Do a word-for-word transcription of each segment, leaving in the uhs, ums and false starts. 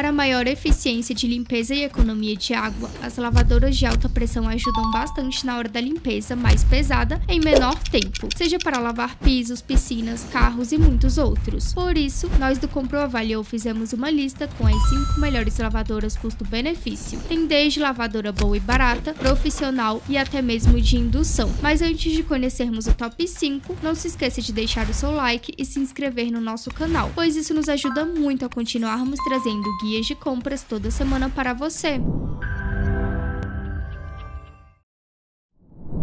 Para maior eficiência de limpeza e economia de água, as lavadoras de alta pressão ajudam bastante na hora da limpeza mais pesada em menor tempo, seja para lavar pisos, piscinas, carros e muitos outros. Por isso, nós do Comprou Avaliou fizemos uma lista com as cinco melhores lavadoras custo-benefício. Tem desde lavadora boa e barata, profissional e até mesmo de indução. Mas antes de conhecermos o top cinco, não se esqueça de deixar o seu like e se inscrever no nosso canal, pois isso nos ajuda muito a continuarmos trazendo guias de compras toda semana para você.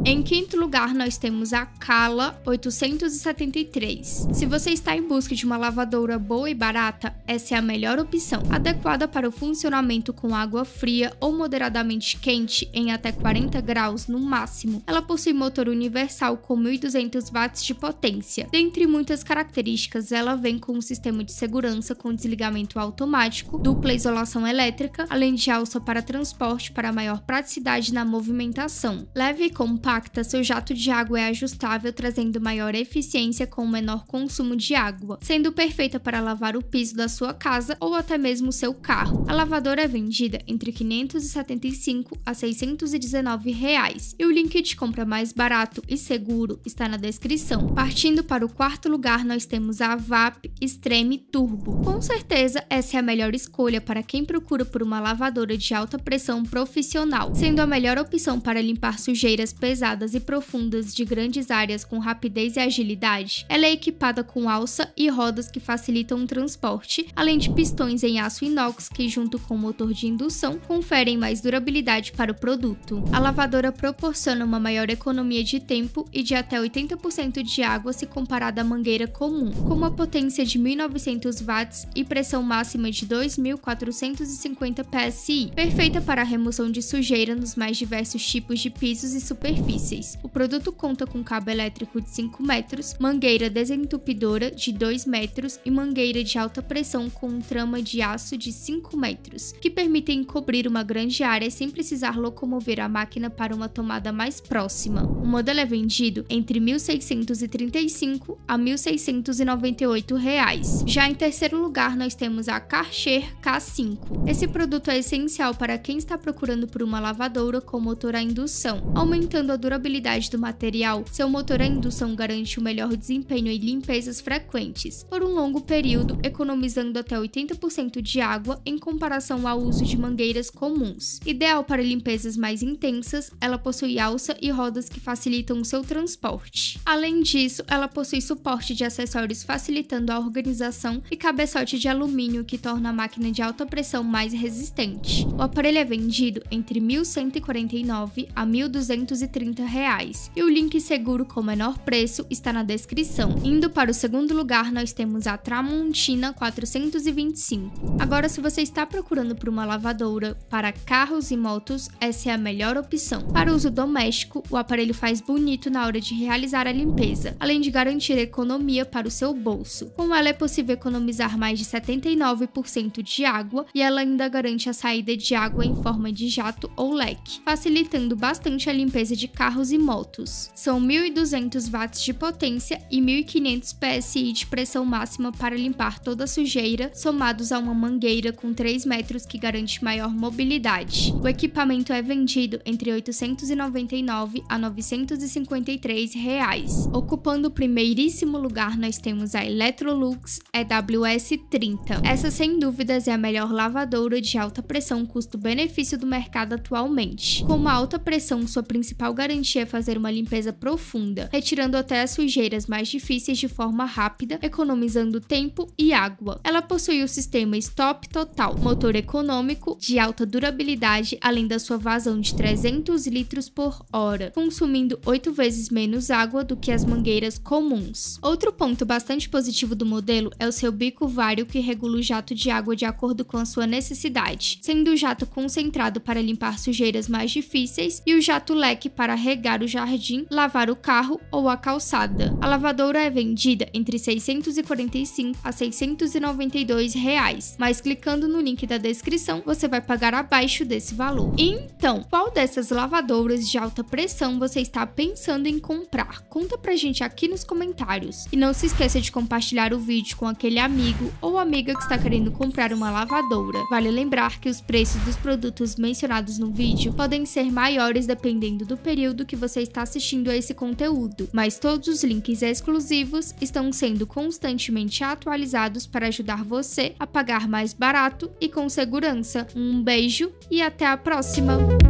Em quinto lugar, nós temos a Kala oitocentos e setenta e três. Se você está em busca de uma lavadora boa e barata, essa é a melhor opção, adequada para o funcionamento com água fria ou moderadamente quente em até quarenta graus no máximo. Ela possui motor universal com mil e duzentos watts de potência. Dentre muitas características, ela vem com um sistema de segurança com desligamento automático, dupla isolação elétrica, além de alça para transporte para maior praticidade na movimentação. Leve e compacta, seu jato de água é ajustável, trazendo maior eficiência com menor consumo de água, sendo perfeita para lavar o piso da sua casa ou até mesmo seu carro. A lavadora é vendida entre quinhentos e setenta e cinco reais a seiscentos e dezenove reais, e o link de compra mais barato e seguro está na descrição. Partindo para o quarto lugar, nós temos a Wap Extreme Turbo. Com certeza, essa é a melhor escolha para quem procura por uma lavadora de alta pressão profissional, sendo a melhor opção para limpar sujeiras pesadas e profundas de grandes áreas com rapidez e agilidade. Ela é equipada com alça e rodas que facilitam o transporte, além de pistões em aço inox que, junto com o motor de indução, conferem mais durabilidade para o produto. A lavadora proporciona uma maior economia de tempo e de até oitenta por cento de água se comparada à mangueira comum, com uma potência de mil e novecentos watts e pressão máxima de dois mil quatrocentos e cinquenta P S I, perfeita para a remoção de sujeira nos mais diversos tipos de pisos e superfícies. O produto conta com cabo elétrico de cinco metros, mangueira desentupidora de dois metros e mangueira de alta pressão com trama de aço de cinco metros, que permitem cobrir uma grande área sem precisar locomover a máquina para uma tomada mais próxima. O modelo é vendido entre mil seiscentos e trinta e cinco reais a mil seiscentos e noventa e oito reais. Já em terceiro lugar, nós temos a Karcher K cinco. Esse produto é essencial para quem está procurando por uma lavadora com motor a indução. Aumentando a durabilidade do material, seu motor a indução garante o melhor desempenho e limpezas frequentes, por um longo período, economizando até oitenta por cento de água em comparação ao uso de mangueiras comuns. Ideal para limpezas mais intensas, ela possui alça e rodas que facilitam o seu transporte. Além disso, ela possui suporte de acessórios facilitando a organização e cabeçote de alumínio que torna a máquina de alta pressão mais resistente. O aparelho é vendido entre mil cento e quarenta e nove reais a mil duzentos e trinta reais, e o link seguro com menor preço está na descrição. Indo para o segundo lugar, nós temos a Tramontina quatrocentos e vinte e cinco. Agora, se você está procurando por uma lavadora para carros e motos, essa é a melhor opção. Para uso doméstico, o aparelho faz bonito na hora de realizar a limpeza, além de garantir economia para o seu bolso. Com ela é possível economizar mais de setenta e nove por cento de água e ela ainda garante a saída de água em forma de jato ou leque, facilitando bastante a limpeza de carros e motos. São mil e duzentos watts de potência e mil e quinhentos P S I de pressão máxima para limpar toda a sujeira, somados a uma mangueira com três metros que garante maior mobilidade. O equipamento é vendido entre oitocentos e noventa e nove reais a novecentos e cinquenta e três reais. Ocupando o primeiríssimo lugar, nós temos a Electrolux E W S trinta. Essa, sem dúvidas, é a melhor lavadora de alta pressão custo-benefício do mercado atualmente. Com uma alta pressão, sua principal garantia é fazer uma limpeza profunda, retirando até as sujeiras mais difíceis de forma rápida, economizando tempo e água. Ela possui o sistema stop total, motor econômico, de alta durabilidade, além da sua vazão de trezentos litros por hora, consumindo oito vezes menos água do que as mangueiras comuns. Outro ponto bastante positivo do modelo é o seu bico vário, que regula o jato de água de acordo com a sua necessidade, sendo o jato concentrado para limpar sujeiras mais difíceis e o jato leque para regar o jardim, lavar o carro ou a calçada. A lavadora é vendida entre seiscentos e quarenta e cinco reais a seiscentos e noventa e dois reais, mas clicando no link da descrição você vai pagar abaixo desse valor. Então, qual dessas lavadoras de alta pressão você está pensando em comprar? Conta pra gente aqui nos comentários. E não se esqueça de compartilhar o vídeo com aquele amigo ou amiga que está querendo comprar uma lavadora. Vale lembrar que os preços dos produtos mencionados no vídeo podem ser maiores dependendo do período que você está assistindo a esse conteúdo, mas todos os links exclusivos estão sendo constantemente atualizados para ajudar você a pagar mais barato e com segurança. Um beijo e até a próxima!